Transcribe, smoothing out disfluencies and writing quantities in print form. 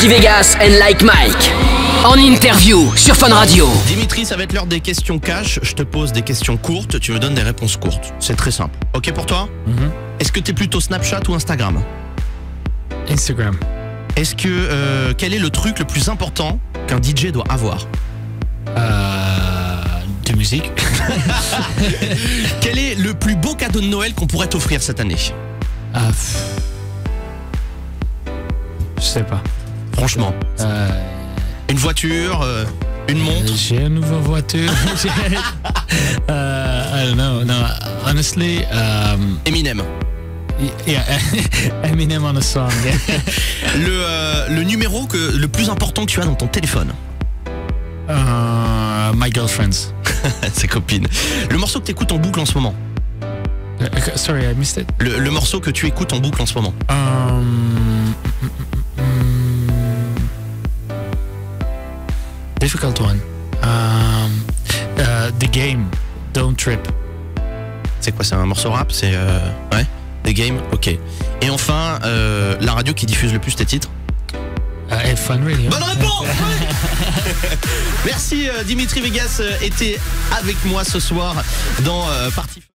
Dimitri Vegas and Like Mike. En interview sur Fun Radio. Dimitri, ça va être l'heure des questions cash. Je te pose des questions courtes, tu me donnes des réponses courtes. C'est très simple. Ok pour toi? Est-ce que t'es plutôt Snapchat ou Instagram? Instagram. Est-ce que quel est le truc le plus important qu'un DJ doit avoir? De musique. Quel est le plus beau cadeau de Noël qu'on pourrait t'offrir cette année? Je sais pas. Franchement. Une voiture, une montre. J'ai une nouvelle voiture. No. Honestly. Eminem. Yeah. Eminem on a song. Yeah. Le numéro le plus important que tu as dans ton téléphone. My girlfriend's. Ses copines. Le morceau que tu écoutes en boucle en ce moment. Sorry, I missed it. Le morceau que tu écoutes en boucle en ce moment. Difficult one. The Game, Don't Trip. C'est quoi, c'est un morceau rap? C'est ouais. The Game, ok. Et enfin, la radio qui diffuse le plus tes titres. Fun Radio. Bonne réponse. Merci Dimitri Vegas était avec moi ce soir dans Party.